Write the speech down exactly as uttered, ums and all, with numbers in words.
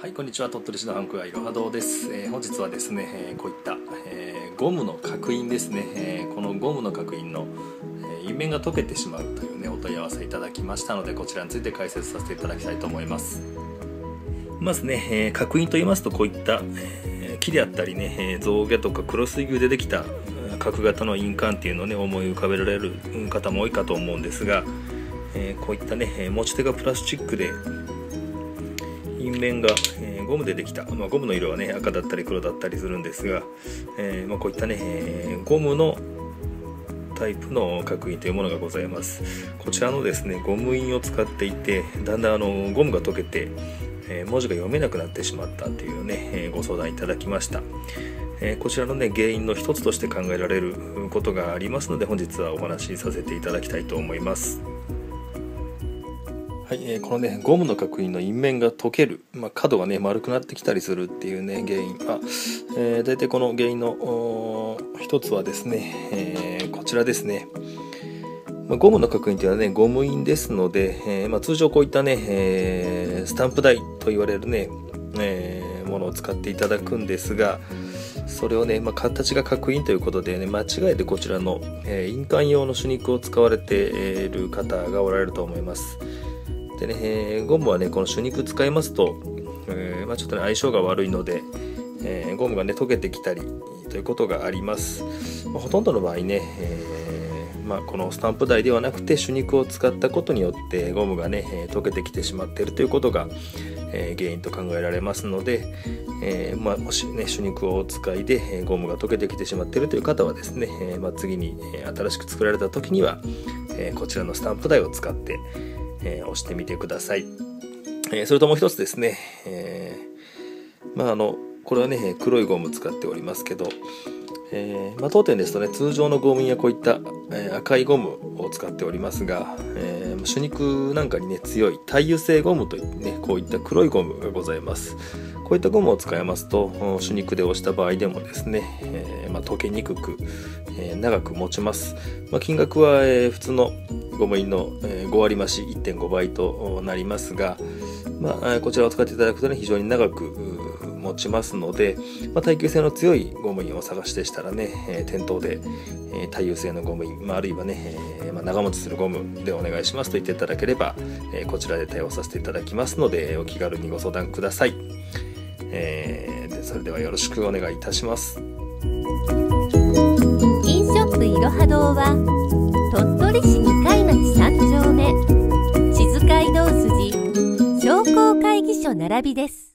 はい、こんにちは。鳥取市のハンクアイロハ堂です。えー、本日はですね、えー、こういった、えー、ゴムの角印ですね、えー、このゴムの角印の、えー、印面が溶けてしまうというねお問い合わせいただきましたので、こちらについて解説させていただきたいと思います。まずね、えー、角印といいますとこういった、えー、木であったりね象牙とかクロスイグでできた角型の印鑑っていうのをね思い浮かべられる方も多いかと思うんですが、えー、こういったね持ち手がプラスチックで印面が、えー、ゴムでできた、まあ、ゴムの色はね赤だったり黒だったりするんですが、えーまあ、こういったね、えー、ゴムのタイプの角印というものがございます。こちらのですねゴム印を使っていて、だんだんあのゴムが溶けて、えー、文字が読めなくなってしまったというね、えー、ご相談いただきました。えー、こちらのね原因の一つとして考えられることがありますので、本日はお話しさせていただきたいと思います。はい、えー、このねゴムの角印の印面が溶ける、まあ、角がね丸くなってきたりするっていうね原因は、えー、大体この原因の一つはですね、えー、こちらですね、まあ、ゴムの角印というのはねゴム印ですので、えーまあ、通常こういったね、えー、スタンプ台と言われるね、えー、ものを使っていただくんですが、それをね、まあ、形が角印ということでね間違えてこちらの、えー、印鑑用の朱肉を使われている方がおられると思います。でね、えー、ゴムはねこの朱肉使いますと、えーまあ、ちょっと、ね、相性が悪いので、えー、ゴムがね溶けてきたりということがあります。まあ、ほとんどの場合ね、えーまあ、このスタンプ台ではなくて朱肉を使ったことによってゴムがね溶けてきてしまっているということが、えー、原因と考えられますので、えーまあ、もしね朱肉をお使いでゴムが溶けてきてしまっているという方はですね、えーまあ、次に新しく作られた時には、えー、こちらのスタンプ台を使ってえー、押してみてください。えー、それともう一つですね、えー、まああのこれはね黒いゴム使っておりますけど、えーまあ、当店ですとね通常のゴムやこういった、えー、赤いゴムを使っておりますが、えー、朱肉なんかにね強い耐油性ゴムといってねこういった黒いゴムがございます。こういったゴムを使いますと朱肉で押した場合でもですね、えーまあ、溶けにくく、えー、長く持ちます。まあ、金額は、えー、普通のゴム印のご割増し いってんご 倍となりますが、まあ、こちらを使っていただくとね非常に長く持ちますので、まあ、耐久性の強いゴム印を探しでしたらね店頭で耐久性のゴム印、まあ、あるいはね、まあ、長持ちするゴムでお願いしますと言っていただければこちらで対応させていただきますので、お気軽にご相談ください。えー、でそれではよろしくお願いいたします。インショップいろは堂は鳥取市にかいまちさんじょうめ、地図街道筋商工会議所並びです。